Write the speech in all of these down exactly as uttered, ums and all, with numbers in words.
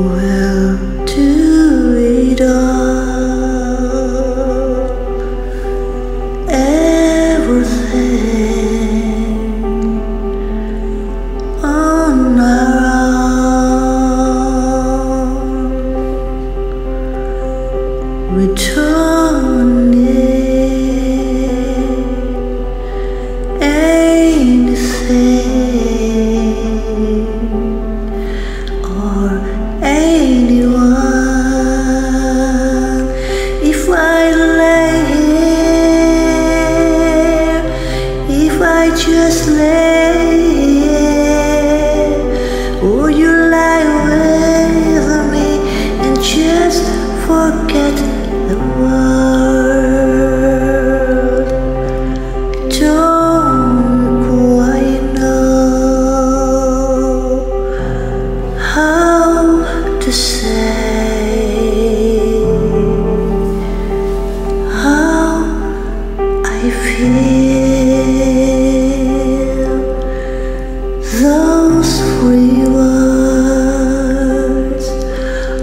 We'll do it all, everything on our own. We don't need anything or anyone. If I lay here, if I just lay here, would you lie with me and just forget the world? Don't quite know how to say,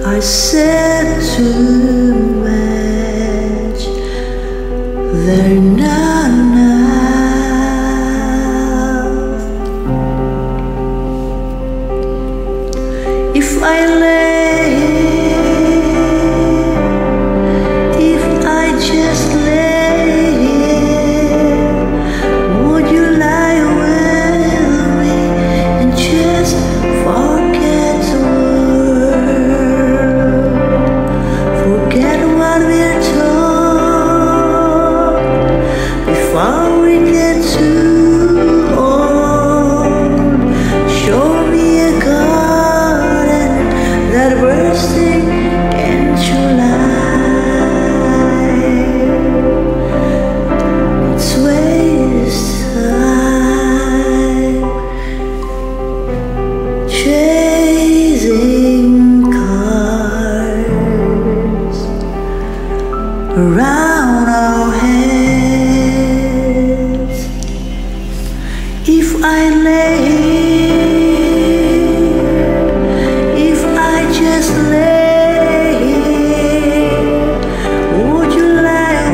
I said too much. They're not enough. If I lay here, if I just lay here, would you lie with me and just forget the world? Chasing cars around our heads. If I lay here, if I just lay here, would you lie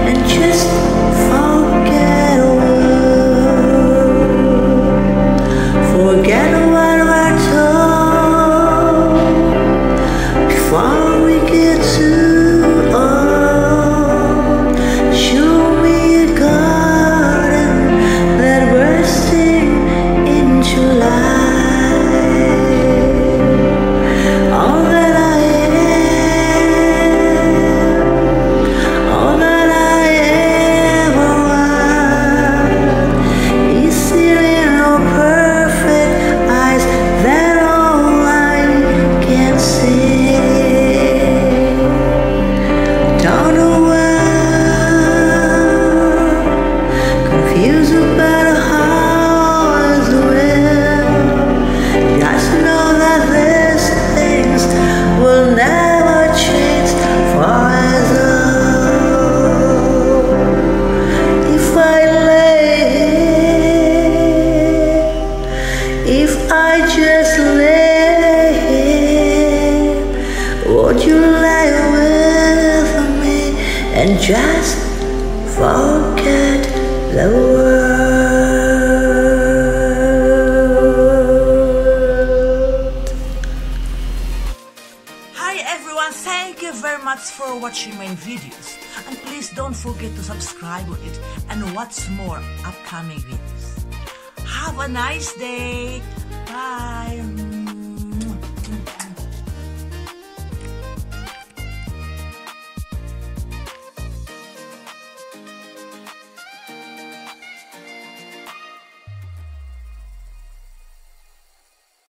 with me and just forget the world? Forget the world. And just forget the world. Hi everyone, thank you very much for watching my videos, and please don't forget to subscribe to it and watch more upcoming videos. Have a nice day. Bye.